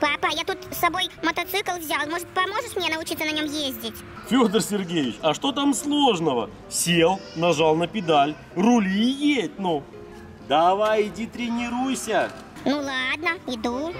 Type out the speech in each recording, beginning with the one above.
Папа, я тут с собой мотоцикл взял. Может, поможешь мне научиться на нем ездить? Федор Сергеевич, а что там сложного? Сел, нажал на педаль, рули и едь, ну. Давай, иди тренируйся. Ну ладно, иду.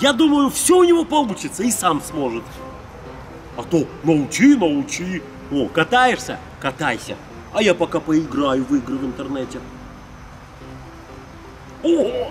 Я думаю, все у него получится и сам сможет. А то научи. О, катаешься? Катайся. А я пока поиграю в игры в интернете. О!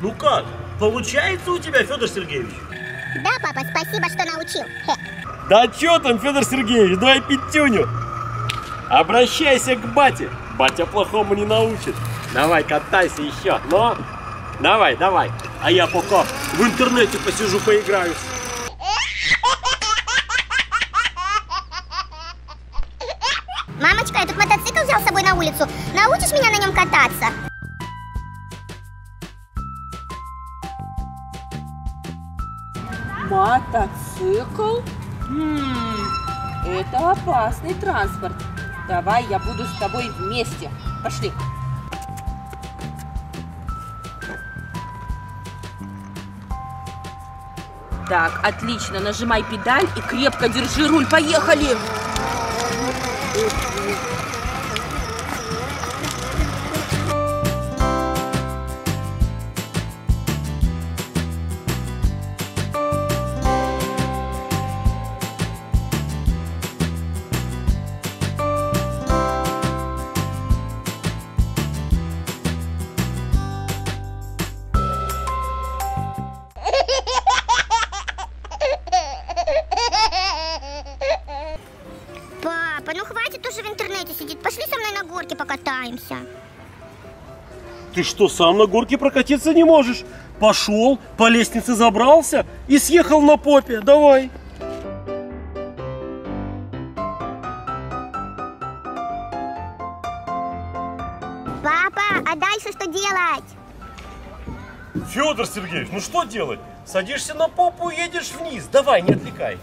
Ну как, получается у тебя, Федор Сергеевич? Да, папа, спасибо, что научил. Да чё там, Федор Сергеевич, давай пятюню. Обращайся к бате. Батя плохому не научит. Давай, катайся еще. Но, давай. А я пока в интернете посижу, поиграю. Мамочка, я тут мотоцикл взял с собой на улицу. Научишь меня на нем кататься? Мотоцикл? Это опасный транспорт. Давай я буду с тобой вместе. Пошли. Так, отлично. Нажимай педаль и крепко держи руль. Поехали! Ну хватит уже в интернете сидеть, пошли со мной на горке покатаемся. Ты что, сам на горке прокатиться не можешь? Пошел, по лестнице забрался и съехал на попе, давай. Папа, а дальше что делать? Федор Сергеевич, ну что делать? Садишься на попу и едешь вниз, давай, не отвлекай.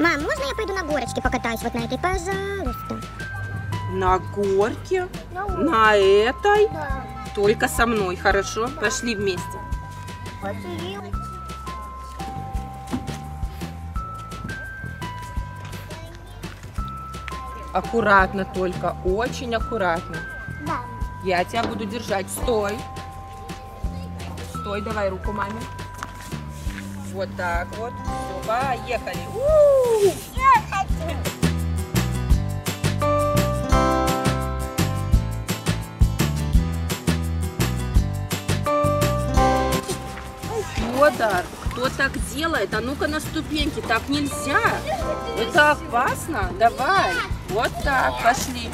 Мам, можно я пойду на горочке покатаюсь вот на этой, пожалуйста? На горке? На этой? Да. Только со мной, хорошо? Да. Пошли вместе. Пошли. Аккуратно только, очень аккуратно. Да. Я тебя буду держать. Стой. Стой, давай руку маме. Вот так вот. Поехали! Фёдор, кто так делает? А ну-ка на ступеньки, так нельзя! Это опасно! Давай! Вот так, пошли!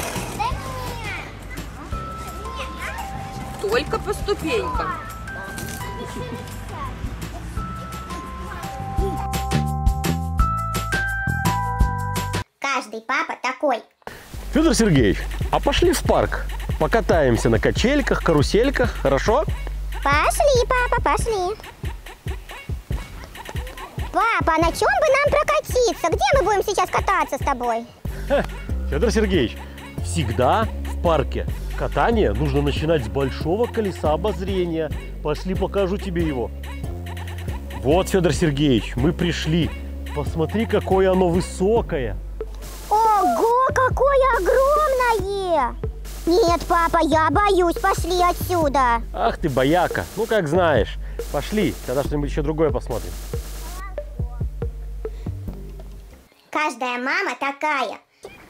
Только по ступенькам! Каждый папа такой. Федор Сергеевич, а пошли в парк. Покатаемся на качельках, карусельках, хорошо? Пошли, папа, пошли. Папа, на чем бы нам прокатиться? Где мы будем сейчас кататься с тобой? Федор Сергеевич, всегда в парке катание нужно начинать с большого колеса обозрения. Пошли, покажу тебе его. Вот, Федор Сергеевич, мы пришли. Посмотри, какое оно высокое. Ого, какое огромное! Нет, папа, я боюсь. Пошли отсюда. Ах ты, бояка. Ну, как знаешь. Пошли, тогда что-нибудь еще другое посмотрим. Каждая мама такая.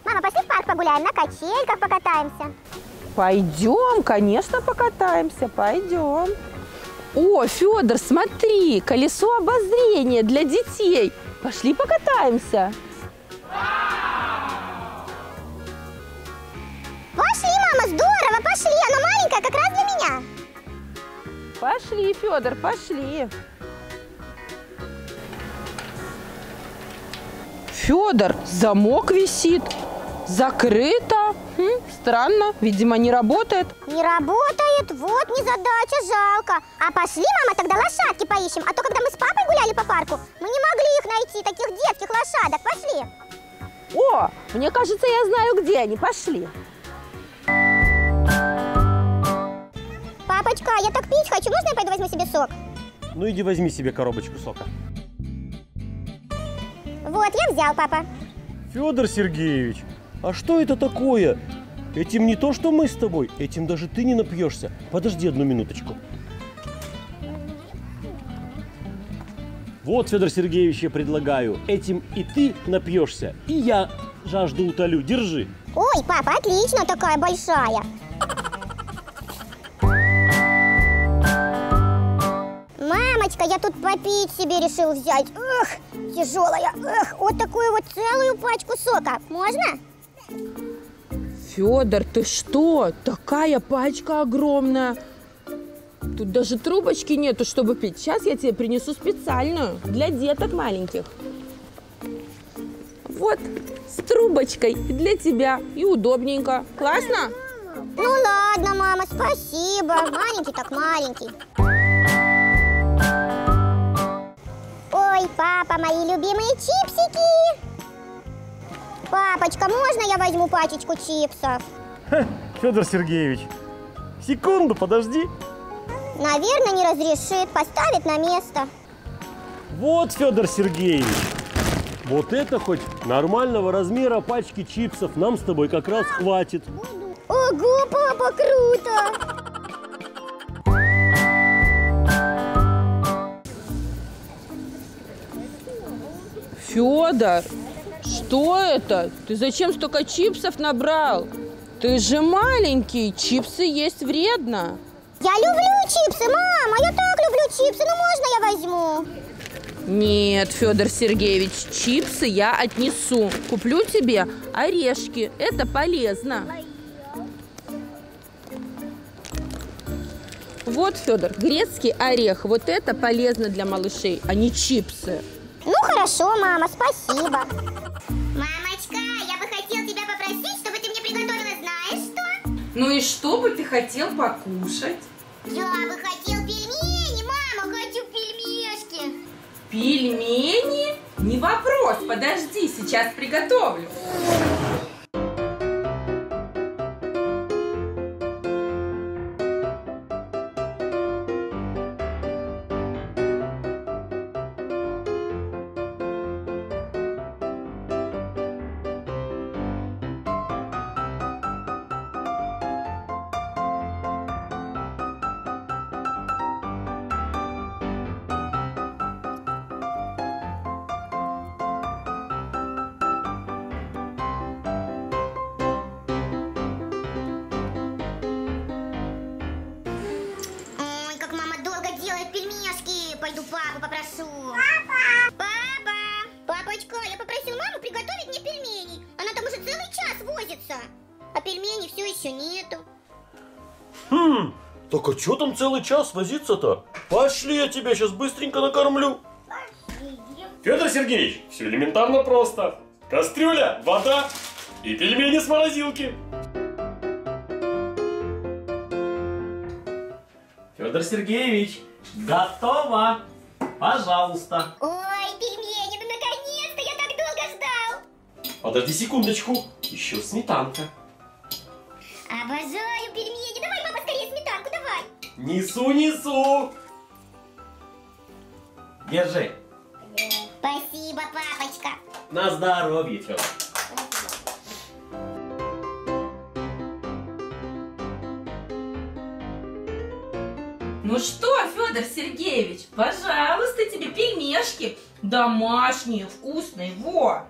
Мама, пошли в парк погуляем, на качельках покатаемся. Пойдем, конечно, покатаемся, пойдем. О, Федор, смотри, колесо обозрения для детей. Пошли покатаемся. Пошли, мама, здорово, пошли. Она маленькая, как раз для меня. Пошли, Федор, пошли. Федор, замок висит. Закрыто. Странно, видимо, не работает. Не работает? Вот незадача, жалко. А пошли, мама, тогда лошадки поищем. А то, когда мы с папой гуляли по парку, мы не могли их найти, таких детских лошадок. Пошли. О, мне кажется, я знаю, где они. Пошли. Папочка, я так пить хочу. Можно я пойду возьму себе сок? Ну иди возьми себе коробочку сока. Вот, я взял, папа. Федор Сергеевич, а что это такое? Этим не то, что мы с тобой, этим даже ты не напьешься. Подожди одну минуточку. Вот, Федор Сергеевич, я предлагаю. Этим и ты напьешься, и я жажду утолю. Держи. Ой, папа, отлично, такая большая. Мамочка, я тут попить себе решил взять. Эх, тяжелая. Эх, вот такую вот целую пачку сока. Можно? Федор, ты что? Такая пачка огромная. Тут даже трубочки нету, чтобы пить. Сейчас я тебе принесу специальную для деток маленьких. Вот, с трубочкой для тебя. И удобненько. Классно? Ну ладно, мама, спасибо. Маленький так маленький. Ой, папа, мои любимые чипсики! Папочка, можно я возьму пачечку чипсов? Ха, Федор Сергеевич, секунду, подожди. Наверное, не разрешит, поставит на место. Вот, Федор Сергеевич, вот это хоть нормального размера пачки чипсов нам с тобой как раз хватит. Ого, папа, круто! Федор, что это? Ты зачем столько чипсов набрал? Ты же маленький, чипсы есть вредно. Я люблю чипсы, мама, я так люблю чипсы, ну можно я возьму? Нет, Федор Сергеевич, чипсы я отнесу. Куплю тебе орешки, это полезно. Вот, Федор, грецкий орех, вот это полезно для малышей, а не чипсы. Ну хорошо, мама, спасибо. Мамочка, я бы хотел тебя попросить, чтобы ты мне приготовила, знаешь что? Ну и что бы ты хотел покушать? Я бы хотел пельмени, мама, хочу пельмешки. Пельмени? Не вопрос, подожди, сейчас приготовлю. Пойду папу попрошу. Папа! Папа! Папочка, я попросила маму приготовить мне пельменей. Она там уже целый час возится. А пельменей все еще нету. Так а что там целый час возиться-то? Пошли, я тебя сейчас быстренько накормлю. Пошли. Федор Сергеевич, все элементарно просто. Кастрюля, вода и пельмени с морозилки. Федор Сергеевич, готово! Пожалуйста! Ой, пельмени, ну наконец-то! Я так долго ждал! Подожди секундочку, еще сметанка. Обожаю пельмени! Давай, мама, скорее сметанку, давай! Несу, несу! Держи! Спасибо, папочка! На здоровье, Федор! Ну что, Федор Сергеевич, пожалуйста, тебе пельмешки домашние, вкусные, во!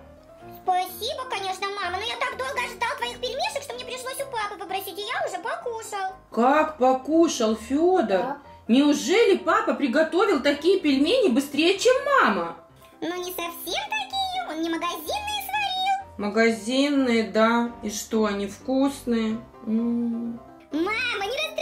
Спасибо, конечно, мама, но я так долго ждал твоих пельмешек, что мне пришлось у папы попросить, и я уже покушал. Как покушал, Федор? Да. Неужели папа приготовил такие пельмени быстрее, чем мама? Ну, не совсем такие, он не магазинные сварил. Магазинные, да. И что, они вкусные? Мама, не